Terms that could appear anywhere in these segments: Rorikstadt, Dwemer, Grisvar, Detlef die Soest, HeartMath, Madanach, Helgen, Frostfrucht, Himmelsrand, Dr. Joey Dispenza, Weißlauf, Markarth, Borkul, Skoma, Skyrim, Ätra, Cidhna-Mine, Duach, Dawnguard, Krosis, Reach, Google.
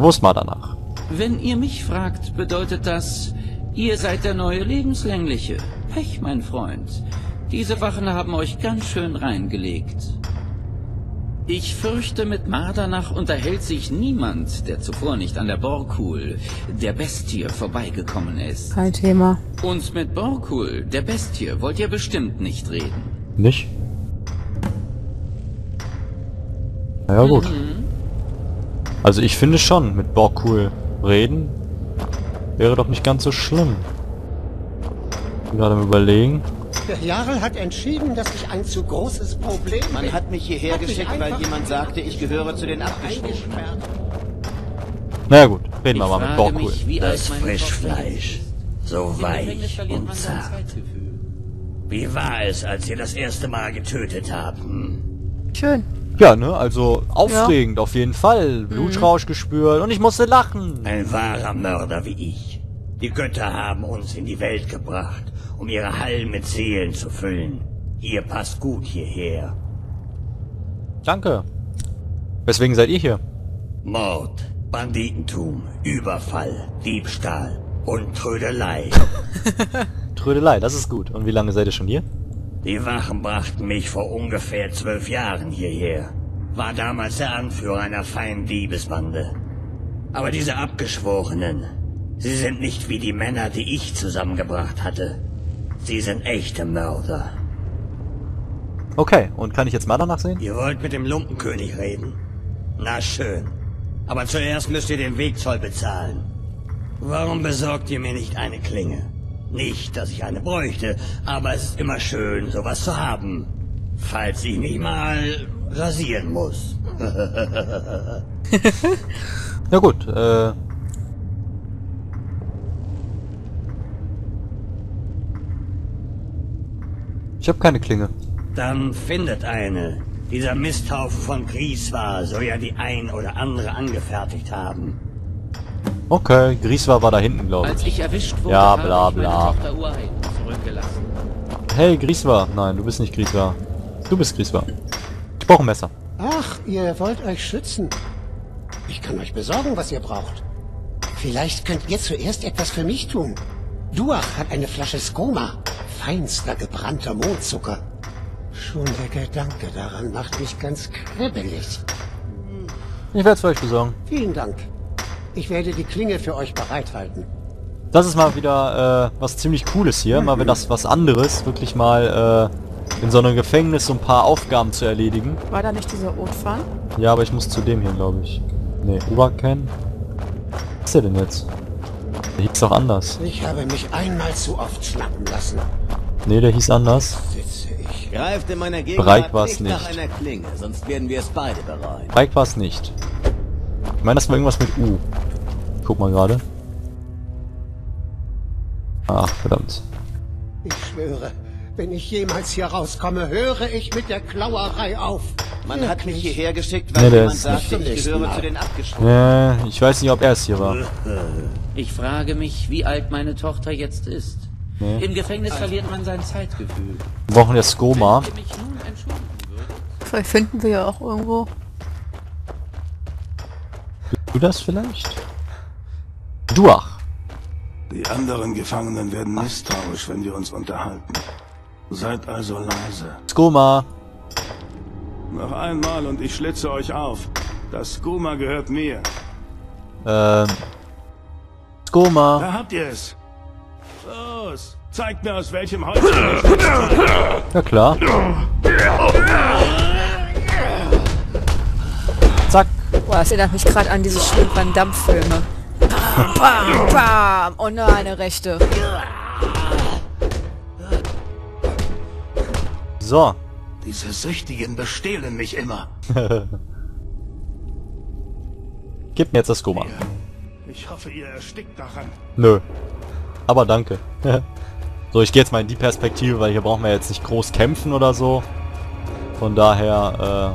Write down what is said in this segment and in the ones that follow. Wo ist Madanach? Wenn ihr mich fragt, bedeutet das, ihr seid der neue Lebenslängliche. Pech, mein Freund. Diese Wachen haben euch ganz schön reingelegt. Ich fürchte, mit Madanach unterhält sich niemand, der zuvor nicht an der Borkul, der Bestie, vorbeigekommen ist. Kein Thema. Und mit Borkul, der Bestie, wollt ihr bestimmt nicht reden. Nicht? Naja, gut. Also ich finde schon, mit Borkul reden wäre doch nicht ganz so schlimm. Ich bin gerade am Überlegen. Der Jarl hat entschieden, dass ich ein zu großes Problem habe. Man hat mich hierher geschickt, weil jemand sagte, ich gehöre zu den Abgeschworenen. Naja gut, reden wir mal mit Borkul. Das Frischfleisch, so weich und zart. Wie war es, als ihr das erste Mal getötet haben? Schön. Ja, ne, also aufregend, ja. Auf jeden Fall. Blutrausch gespürt und ich musste lachen. Ein wahrer Mörder wie ich. Die Götter haben uns in die Welt gebracht, um ihre Hallen mit Seelen zu füllen. Ihr passt gut hierher. Danke. Weswegen seid ihr hier? Mord, Banditentum, Überfall, Diebstahl und Trödelei. Trödelei, das ist gut. Und wie lange seid ihr schon hier? Die Wachen brachten mich vor ungefähr 12 Jahren hierher. War damals der Anführer einer feinen Diebesbande. Aber diese Abgeschworenen, sie sind nicht wie die Männer, die ich zusammengebracht hatte. Sie sind echte Mörder. Okay, und kann ich jetzt mal danach sehen? Ihr wollt mit dem Lumpenkönig reden? Na schön. Aber zuerst müsst ihr den Wegzoll bezahlen. Warum besorgt ihr mir nicht eine Klinge? Nicht, dass ich eine bräuchte, aber es ist immer schön, sowas zu haben. Falls ich mich mal rasieren muss. Na gut, ich habe keine Klinge. Dann findet eine. Dieser Misthaufen von Grisvar soll ja die ein oder andere angefertigt haben. Okay, Grisvar war da hinten, glaube ich. Als ich erwischt wurde, ja, bla bla. Hey, Grisvar. Nein, du bist nicht Grisvar. Du bist Grisvar. Ich brauche ein Messer. Ach, ihr wollt euch schützen. Ich kann euch besorgen, was ihr braucht. Vielleicht könnt ihr zuerst etwas für mich tun. Duach hat eine Flasche Skoma. Feinster gebrannter Mondzucker. Schon der Gedanke daran macht mich ganz kribbelig. Ich werde es für euch besorgen. Vielen Dank. Ich werde die Klinge für euch bereithalten. Das ist mal wieder was ziemlich Cooles hier. Mal wieder was anderes. Wirklich mal in so einem Gefängnis so ein paar Aufgaben zu erledigen. War da nicht dieser Otfan? Ja, aber ich muss zu dem hier, glaube ich. Nee, Uberken. Was ist der denn jetzt? Der hieß doch anders. Ich habe mich einmal zu oft schnappen lassen. Nee, der hieß anders. Greift in meiner Gegend nicht nach einer Klinge, sonst werden wir es beide bereuen. Breik war es nicht. Ich meine, das war irgendwas mit U. Ich guck mal gerade. Ach, verdammt. Ich schwöre, wenn ich jemals hier rauskomme, höre ich mit der Klauerei auf. Man hat mich hierher geschickt, weil jemand sagt, ich gehöre zu den Abgeschworenen. Nee, ich weiß nicht, ob er es hier war. Ich frage mich, wie alt meine Tochter jetzt ist. Nee. Im Gefängnis verliert man sein Zeitgefühl. Wir brauchen ja Skoma. Vielleicht finden wir ja auch irgendwo. Du das vielleicht? Duach. Die anderen Gefangenen werden misstrauisch, wenn wir uns unterhalten. Seid also leise. Skoma. Noch einmal und ich schlitze euch auf. Das Skoma gehört mir. Skoma. Da habt ihr es. Los, zeigt mir, aus welchem Holz. Ja klar. Zack. Boah, das erinnert mich gerade an diese schönen Van Damme-Filme. Bam, bam. Oh nein, eine rechte. So. Diese Süchtigen bestehlen mich immer. Gib mir jetzt das Koma. Ich hoffe, ihr erstickt daran. Nö. Aber danke. So, ich gehe jetzt mal in die Perspektive, weil hier brauchen wir jetzt nicht groß kämpfen oder so. Von daher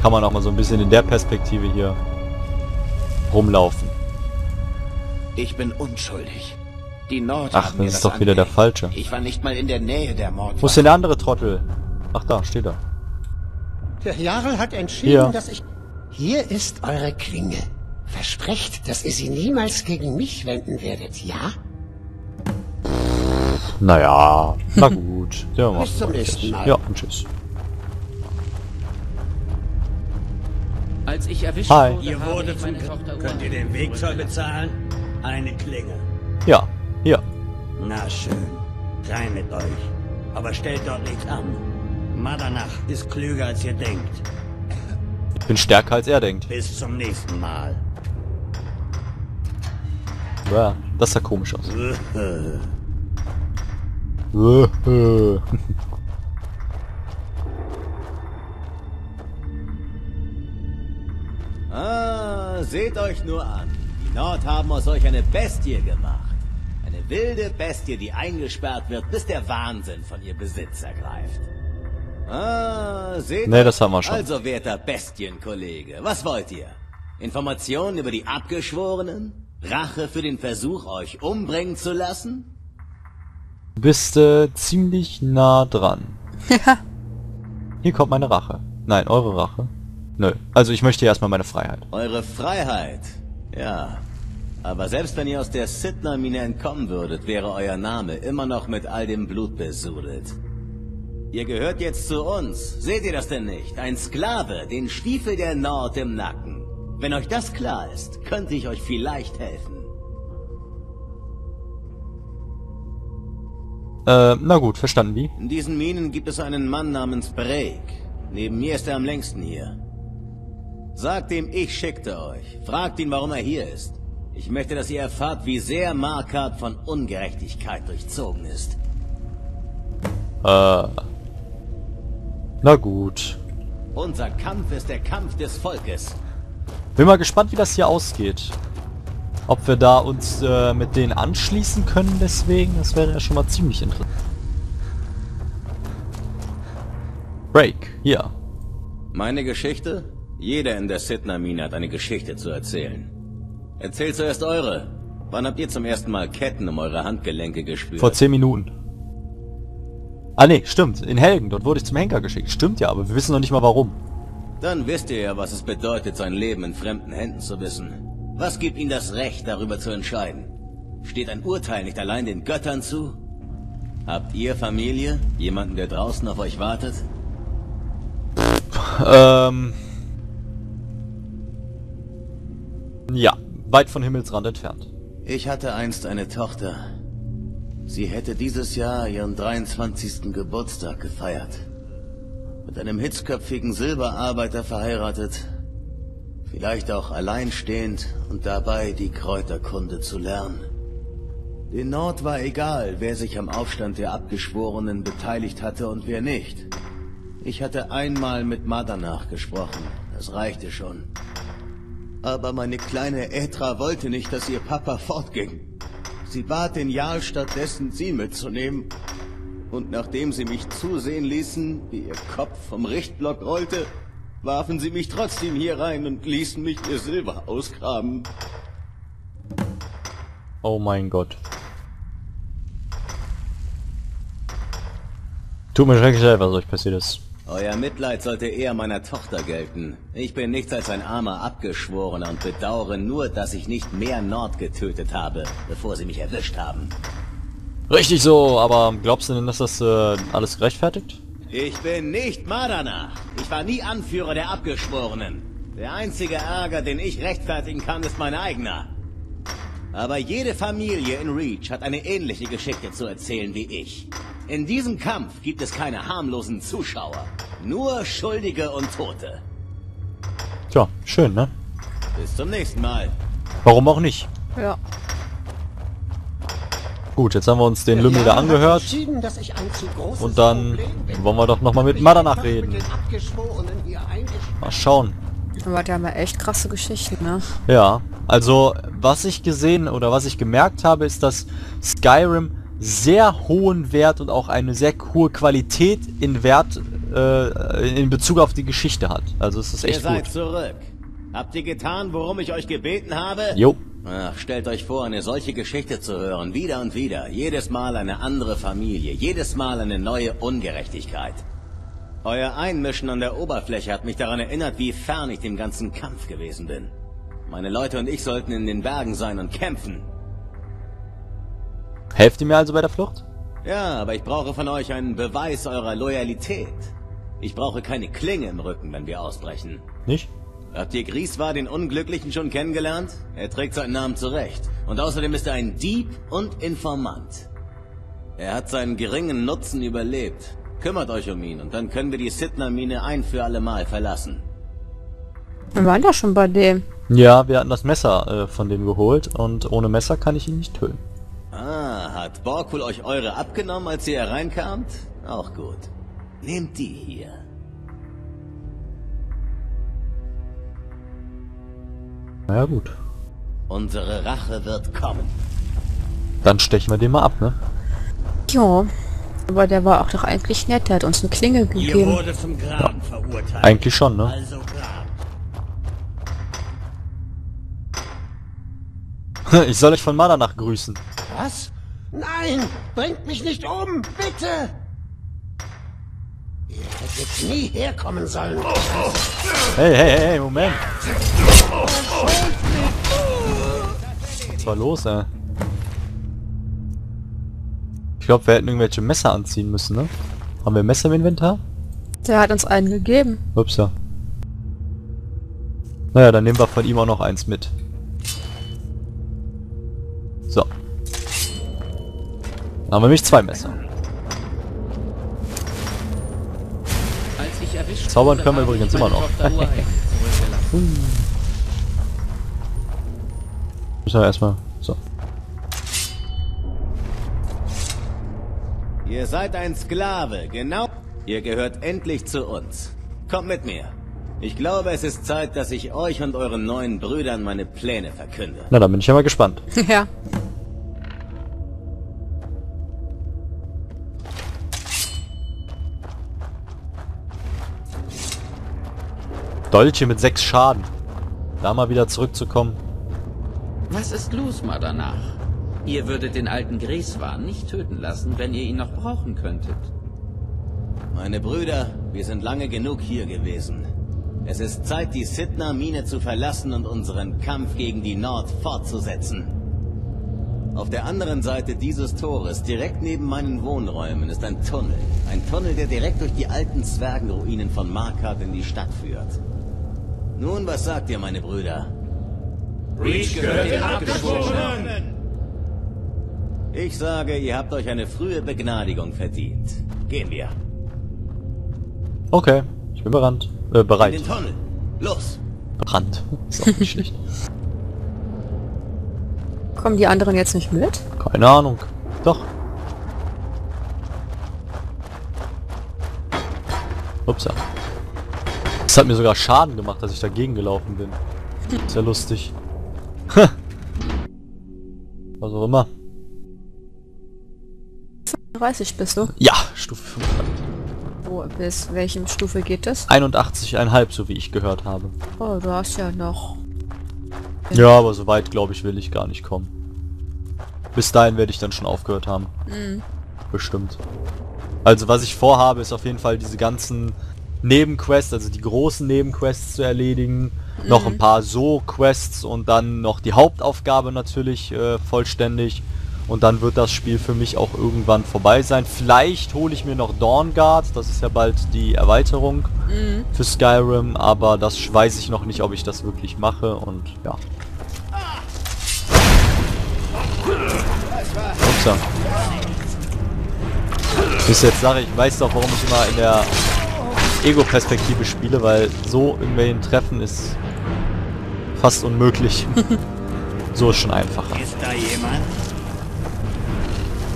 kann man auch mal so ein bisschen in der Perspektive hier rumlaufen. Ich bin unschuldig. Die Nord. Ach, das ist doch wieder der Falsche. Ich war nicht mal in der Nähe der Mord. Wo ist denn der andere Trottel? Ach, da steht er. Der Jarl hat entschieden, dass ich... Hier ist eure Klinge. Versprecht, dass ihr sie niemals gegen mich wenden werdet, ja? Naja, na gut. Ja, bis zum nächsten Mal. Ja, und tschüss. Als ich erwischt wurde, ihr wurde von Könnt ihr den Wegzoll bezahlen? Eine Klinge. Ja, ja. Na schön. Rein mit euch. Aber stellt dort nichts an. Madanach ist klüger, als ihr denkt. Ich bin stärker, als er denkt. Bis zum nächsten Mal. Ja, das sah komisch aus. Ah, seht euch nur an. Die Nord haben aus euch eine Bestie gemacht. Eine wilde Bestie, die eingesperrt wird, bis der Wahnsinn von ihr Besitz ergreift. Ah, seht... Ne, das haben wir schon. Also, werter Bestienkollege, was wollt ihr? Informationen über die Abgeschworenen? Rache für den Versuch, euch umbringen zu lassen? Du bist ziemlich nah dran. Hier kommt meine Rache. Nein, eure Rache. Nö, also ich möchte erstmal meine Freiheit. Eure Freiheit? Ja. Aber selbst wenn ihr aus der Cidhna-Mine entkommen würdet, wäre euer Name immer noch mit all dem Blut besudelt. Ihr gehört jetzt zu uns. Seht ihr das denn nicht? Ein Sklave, den Stiefel der Nord im Nacken. Wenn euch das klar ist, könnte ich euch vielleicht helfen. Na gut, verstanden wie? In diesen Minen gibt es einen Mann namens Break. Neben mir ist er am längsten hier. Sagt ihm, ich schickte euch. Fragt ihn, warum er hier ist. Ich möchte, dass ihr erfahrt, wie sehr Markarth von Ungerechtigkeit durchzogen ist. Na gut. Unser Kampf ist der Kampf des Volkes. Bin mal gespannt, wie das hier ausgeht. Ob wir da uns mit denen anschließen können deswegen. Das wäre ja schon mal ziemlich interessant. Break, hier. Meine Geschichte? Jeder in der Cidhna-Mine hat eine Geschichte zu erzählen. Erzählt zuerst eure. Wann habt ihr zum ersten Mal Ketten um eure Handgelenke gespürt? Vor 10 Minuten. Ah ne, stimmt. In Helgen, dort wurde ich zum Henker geschickt. Stimmt ja, aber wir wissen noch nicht mal warum. Dann wisst ihr ja, was es bedeutet, sein Leben in fremden Händen zu wissen. Was gibt ihnen das Recht, darüber zu entscheiden? Steht ein Urteil nicht allein den Göttern zu? Habt ihr Familie? Jemanden, der draußen auf euch wartet? Ja, weit von Himmelsrand entfernt. Ich hatte einst eine Tochter. Sie hätte dieses Jahr ihren 23. Geburtstag gefeiert. Mit einem hitzköpfigen Silberarbeiter verheiratet. Vielleicht auch alleinstehend und dabei die Kräuterkunde zu lernen. Den Nord war egal, wer sich am Aufstand der Abgeschworenen beteiligt hatte und wer nicht. Ich hatte einmal mit Madanach gesprochen. Das reichte schon. Aber meine kleine Ätra wollte nicht, dass ihr Papa fortging. Sie bat den Jarl stattdessen, sie mitzunehmen. Und nachdem sie mich zusehen ließen, wie ihr Kopf vom Richtblock rollte, warfen sie mich trotzdem hier rein und ließen mich ihr Silber ausgraben. Oh mein Gott. Tut mir schrecklich leid, was euch passiert ist. Euer Mitleid sollte eher meiner Tochter gelten. Ich bin nichts als ein armer Abgeschworener und bedauere nur, dass ich nicht mehr Nord getötet habe, bevor sie mich erwischt haben. Richtig so, aber glaubst du denn, dass das alles gerechtfertigt? Ich bin nicht Madanach. Ich war nie Anführer der Abgeschworenen. Der einzige Ärger, den ich rechtfertigen kann, ist mein eigener. Aber jede Familie in Reach hat eine ähnliche Geschichte zu erzählen wie ich. In diesem Kampf gibt es keine harmlosen Zuschauer. Nur Schuldige und Tote. Tja, schön, ne? Bis zum nächsten Mal. Warum auch nicht? Ja. Gut, jetzt haben wir uns den Lümmel da angehört. Und dann wollen wir doch nochmal mit Madanach reden. Mal schauen. Aber die haben ja echt krasse Geschichten, ne? Ja, also was ich gesehen oder was ich gemerkt habe, ist, dass Skyrim sehr hohen Wert und auch eine sehr hohe Qualität in Wert in Bezug auf die Geschichte hat. Also es ist echt gut. Ihr seid zurück. Habt ihr getan, worum ich euch gebeten habe? Jo. Ach, stellt euch vor, eine solche Geschichte zu hören, wieder und wieder. Jedes Mal eine andere Familie, jedes Mal eine neue Ungerechtigkeit. Euer Einmischen an der Oberfläche hat mich daran erinnert, wie fern ich dem ganzen Kampf gewesen bin. Meine Leute und ich sollten in den Bergen sein und kämpfen. Helft ihr mir also bei der Flucht? Ja, aber ich brauche von euch einen Beweis eurer Loyalität. Ich brauche keine Klinge im Rücken, wenn wir ausbrechen. Nicht? Habt ihr Grisvar, den Unglücklichen, schon kennengelernt? Er trägt seinen Namen zurecht. Und außerdem ist er ein Dieb und Informant. Er hat seinen geringen Nutzen überlebt. Kümmert euch um ihn und dann können wir die Cidhna-Mine ein für alle Mal verlassen. Wir waren ja schon bei dem. Ja, wir hatten das Messer von dem geholt und ohne Messer kann ich ihn nicht töten. Ah, hat Borkul euch eure abgenommen, als ihr hereinkamt? Auch gut. Nehmt die hier. Na ja, gut. Unsere Rache wird kommen. Dann stechen wir den mal ab, ne? Ja, aber der war auch doch eigentlich nett, der hat uns eine Klinge gegeben. Ihr wurde zum Graben verurteilt. Eigentlich schon, ne? Also Graben. Ich soll euch von Madanach grüßen. Was? Nein! Bringt mich nicht um! Bitte! Ihr hättet nie herkommen sollen. Hey, hey, hey, Moment! Was war los, ey? Ich glaube, wir hätten irgendwelche Messer anziehen müssen, ne? Haben wir ein Messer im Inventar? Der hat uns einen gegeben. Ups, ja. Naja, dann nehmen wir von ihm auch noch eins mit. So. Dann haben wir nämlich zwei Messer. Zaubern können wir übrigens immer noch. Müssen wir erstmal. So. Ihr seid ein Sklave, genau. Ihr gehört endlich zu uns. Kommt mit mir. Ich glaube, es ist Zeit, dass ich euch und euren neuen Brüdern meine Pläne verkünde. Na, dann bin ich ja mal gespannt. Ja. Dolche mit 6 Schaden. Da mal wieder zurückzukommen. Was ist los, Madanach? Ihr würdet den alten Grisvar nicht töten lassen, wenn ihr ihn noch brauchen könntet. Meine Brüder, wir sind lange genug hier gewesen. Es ist Zeit, die Cidhna-Mine zu verlassen und unseren Kampf gegen die Nord fortzusetzen. Auf der anderen Seite dieses Tores, direkt neben meinen Wohnräumen, ist ein Tunnel. Ein Tunnel, der direkt durch die alten Zwergenruinen von Markarth in die Stadt führt. Nun, was sagt ihr, meine Brüder? Reach gehört den Abgeschworenen! Ich sage, ihr habt euch eine frühe Begnadigung verdient. Gehen wir. Okay, ich bin bereit. In den Tunnel! Los! Berannt. Ist auch nicht schlecht. Kommen die anderen jetzt nicht mit? Keine Ahnung. Doch. Upsa. Das hat mir sogar Schaden gemacht, dass ich dagegen gelaufen bin. Ist ja lustig. Was auch immer. 35 bist du? Ja, Stufe 35. Wo, bis welchem Stufe geht das? 81,5, so wie ich gehört habe. Oh, du hast ja noch... Ja, aber so weit, glaube ich, will ich gar nicht kommen. Bis dahin werde ich dann schon aufgehört haben. Mhm. Bestimmt. Also was ich vorhabe, ist auf jeden Fall diese ganzen Nebenquests, also die großen Nebenquests zu erledigen. Mhm. Noch ein paar So-Quests und dann noch die Hauptaufgabe natürlich vollständig. Und dann wird das Spiel für mich auch irgendwann vorbei sein. Vielleicht hole ich mir noch Dawnguard, das ist ja bald die Erweiterung für Skyrim, aber das weiß ich noch nicht, ob ich das wirklich mache und ja. Upsa. Bis jetzt sage ich, weiß doch, warum ich immer in der Ego-Perspektive spiele, weil so irgendwelchen Treffen ist fast unmöglich. So ist schon einfacher. Ist da jemand?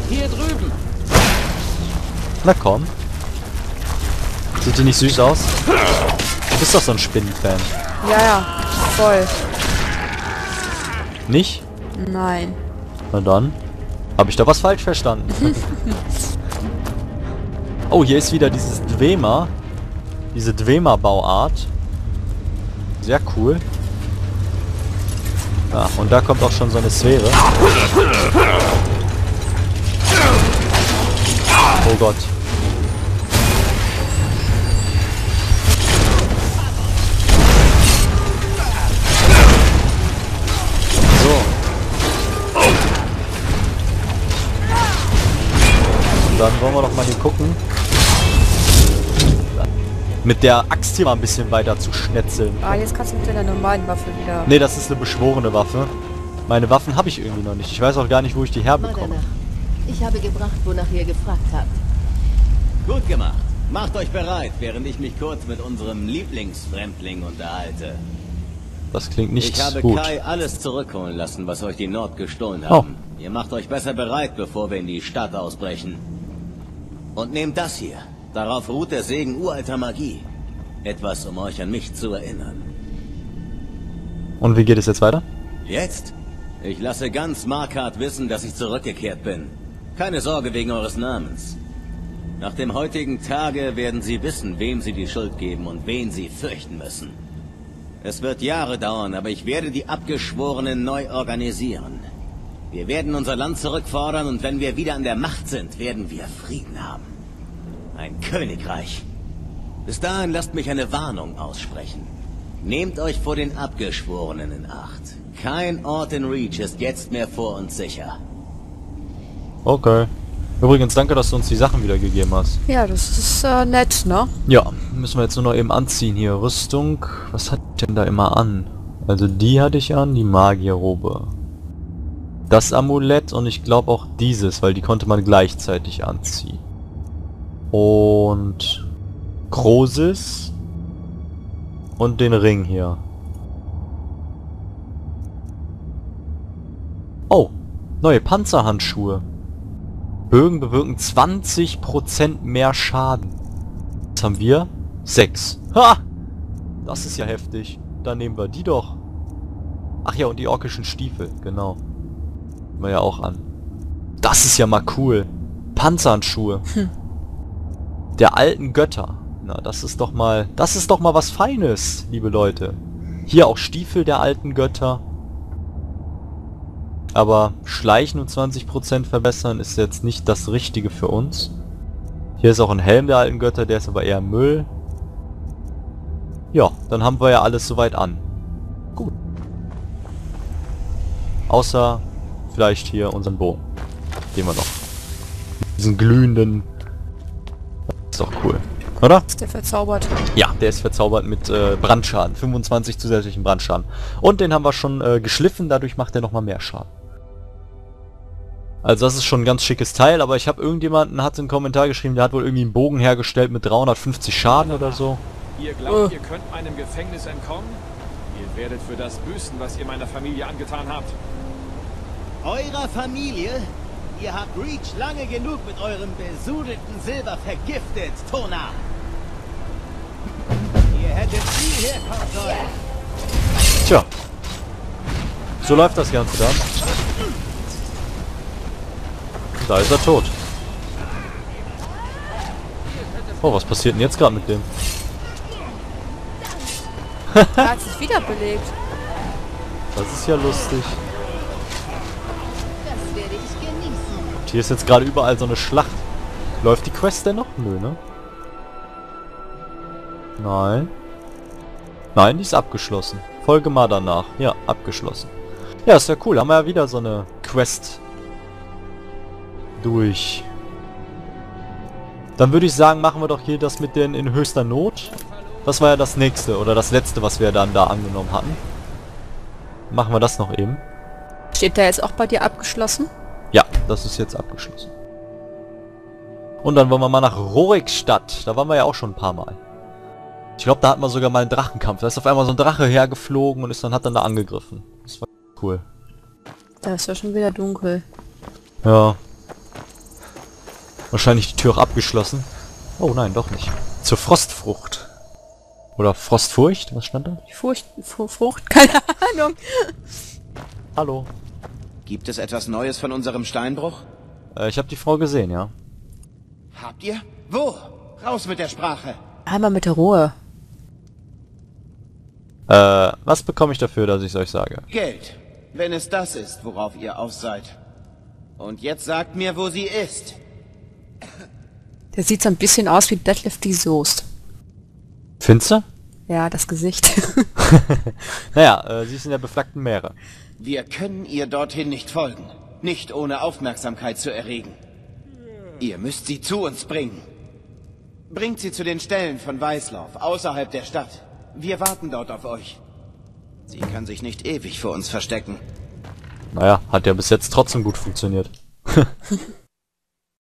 Hier drüben. Na komm. Sieht die nicht süß aus? Du bist doch so ein Spinnenfan. Ja, ja. Voll. Nicht? Nein. Na dann. Habe ich da was falsch verstanden? Oh, hier ist wieder dieses Dwemer. Diese Dwemer-Bauart. Sehr cool. Ja, und da kommt auch schon so eine Sphäre. Oh Gott. dann wollen wir doch mal hier gucken. Mit der Axt hier mal ein bisschen weiter zu schnetzeln. Ah, jetzt kannst du mit deiner normalen Waffe wieder... Ne, das ist eine beschworene Waffe. Meine Waffen habe ich irgendwie noch nicht. Ich weiß auch gar nicht, wo ich die herbekomme. Madanach, ich habe gebracht, wonach ihr gefragt habt. Gut gemacht. Macht euch bereit, während ich mich kurz mit unserem Lieblingsfremdling unterhalte. Das klingt nicht gut. Ich habe Kai alles zurückholen lassen, was euch die Nord gestohlen haben. Ihr macht euch besser bereit, bevor wir in die Stadt ausbrechen. Und nehmt das hier. Darauf ruht der Segen uralter Magie. Etwas, um euch an mich zu erinnern. Und wie geht es jetzt weiter? Jetzt? Ich lasse ganz Markarth wissen, dass ich zurückgekehrt bin. Keine Sorge wegen eures Namens. Nach dem heutigen Tage werden sie wissen, wem sie die Schuld geben und wen sie fürchten müssen. Es wird Jahre dauern, aber ich werde die Abgeschworenen neu organisieren. Wir werden unser Land zurückfordern und wenn wir wieder an der Macht sind, werden wir Frieden haben. Ein Königreich. Bis dahin lasst mich eine Warnung aussprechen. Nehmt euch vor den Abgeschworenen in Acht. Kein Ort in Reach ist jetzt mehr vor uns sicher. Okay. Übrigens, danke, dass du uns die Sachen wieder gegeben hast. Ja, das ist nett, ne? Ja, müssen wir jetzt nur noch eben anziehen hier. Rüstung, was hatte ich denn da immer an? Also die hatte ich an, die Magierrobe. Das Amulett und ich glaube auch dieses, weil die konnte man gleichzeitig anziehen. Und Krosis und den Ring hier. Oh, neue Panzerhandschuhe. Bögen bewirken 20% mehr Schaden. Jetzt haben wir 6. Ha! Das ist ja heftig. Dann nehmen wir die doch. Ach ja, und die orkischen Stiefel, genau. Nehmen wir ja auch an. Das ist ja mal cool. Panzerhandschuhe. Der alten Götter. Na, das ist doch mal was Feines, liebe Leute. Hier auch Stiefel der alten Götter. Aber Schleichen um 20% verbessern ist jetzt nicht das Richtige für uns. Hier ist auch ein Helm der alten Götter, der ist aber eher Müll. Ja, dann haben wir ja alles soweit an. Gut. Außer vielleicht hier unseren Bogen. Den wir noch. Diesen glühenden. Das ist doch cool. Oder? Ist der verzaubert? Ja, der ist verzaubert mit Brandschaden. 25 zusätzlichen Brandschaden. Und den haben wir schon geschliffen, dadurch macht er nochmal mehr Schaden. Also das ist schon ein ganz schickes Teil, aber ich habe irgendjemanden, hat einen Kommentar geschrieben, der hat wohl irgendwie einen Bogen hergestellt mit 350 Schaden oder so. Ihr glaubt, ihr könnt meinem Gefängnis entkommen? Ihr werdet für das büßen, was ihr meiner Familie angetan habt. Eurer Familie? Ihr habt Reach lange genug mit eurem besudelten Silber vergiftet, Tona! Ihr hättet nie herkommen sollen! Tja. So läuft das Ganze dann. Und da ist er tot. Oh, was passiert denn jetzt gerade mit dem? Er hat sich wieder belegt. Das ist ja lustig. Hier ist jetzt gerade überall so eine Schlacht. Läuft die Quest denn noch? Nö, ne? Nein. Nein, die ist abgeschlossen. Folge mal danach. Ja, abgeschlossen. Ja, ist ja cool. Haben wir ja wieder so eine Quest durch. Dann würde ich sagen, machen wir doch hier das mit den in höchster Not. Das war ja das nächste oder das letzte, was wir dann da angenommen hatten. Machen wir das noch eben. Steht da jetzt auch bei dir abgeschlossen? Ja, das ist jetzt abgeschlossen. Und dann wollen wir mal nach Rorikstadt. Da waren wir ja auch schon ein paar Mal. Ich glaube, da hatten wir sogar mal einen Drachenkampf. Da ist auf einmal so ein Drache hergeflogen und ist dann, hat dann da angegriffen. Das war cool. Da ist ja schon wieder dunkel. Ja. Wahrscheinlich die Tür auch abgeschlossen. Oh nein, doch nicht. Zur Frostfrucht. Oder Frostfurcht? Was stand da? Frucht? Keine Ahnung. Hallo. Gibt es etwas Neues von unserem Steinbruch? Ich habe die Frau gesehen, ja. Habt ihr? Wo? Raus mit der Sprache! Einmal mit der Ruhe. Was bekomme ich dafür, dass ich es euch sage? Geld. Wenn es das ist, worauf ihr aus seid. Und jetzt sagt mir, wo sie ist. Der sieht so ein bisschen aus wie Detlef die Soest. Findest du? Ja, das Gesicht. Naja, sie ist in der beflaggten Meere. Wir können ihr dorthin nicht folgen. Nicht ohne Aufmerksamkeit zu erregen. Ihr müsst sie zu uns bringen. Bringt sie zu den Ställen von Weißlauf, außerhalb der Stadt. Wir warten dort auf euch. Sie kann sich nicht ewig vor uns verstecken. Naja, hat ja bis jetzt trotzdem gut funktioniert.